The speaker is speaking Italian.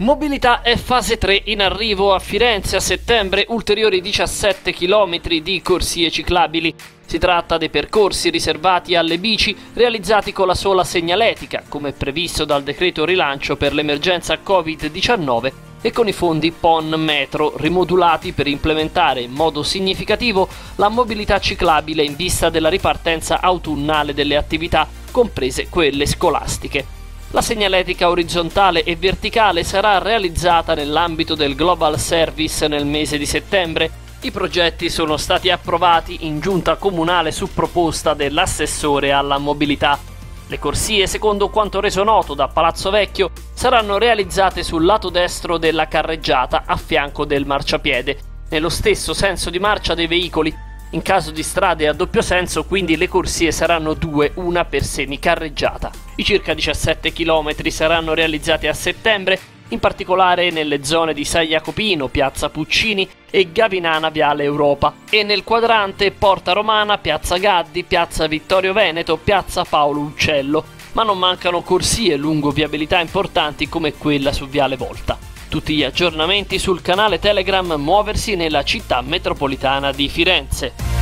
Mobilità e fase 3 in arrivo a Firenze a settembre, ulteriori 17 km di corsie ciclabili. Si tratta dei percorsi riservati alle bici realizzati con la sola segnaletica, come previsto dal Decreto Rilancio per l'emergenza Covid-19 e con i fondi PON Metro, rimodulati per implementare in modo significativo la mobilità ciclabile in vista della ripartenza autunnale delle attività, comprese quelle scolastiche. La segnaletica orizzontale e verticale sarà realizzata nell'ambito del Global Service nel mese di settembre. I progetti sono stati approvati in giunta comunale su proposta dell'assessore alla mobilità. Le corsie, secondo quanto reso noto da Palazzo Vecchio, saranno realizzate sul lato destro della carreggiata a fianco del marciapiede, nello stesso senso di marcia dei veicoli. In caso di strade a doppio senso, quindi, le corsie saranno due, una per semicarreggiata. I circa 17 km saranno realizzati a settembre, in particolare nelle zone di San Jacopino, Piazza Puccini e Gavinana Viale Europa, e nel quadrante Porta Romana, Piazza Gaddi, Piazza Vittorio Veneto, Piazza Paolo Uccello, ma non mancano corsie lungo viabilità importanti come quella su Viale Volta. Tutti gli aggiornamenti sul canale Telegram Muoversi nella città metropolitana di Firenze.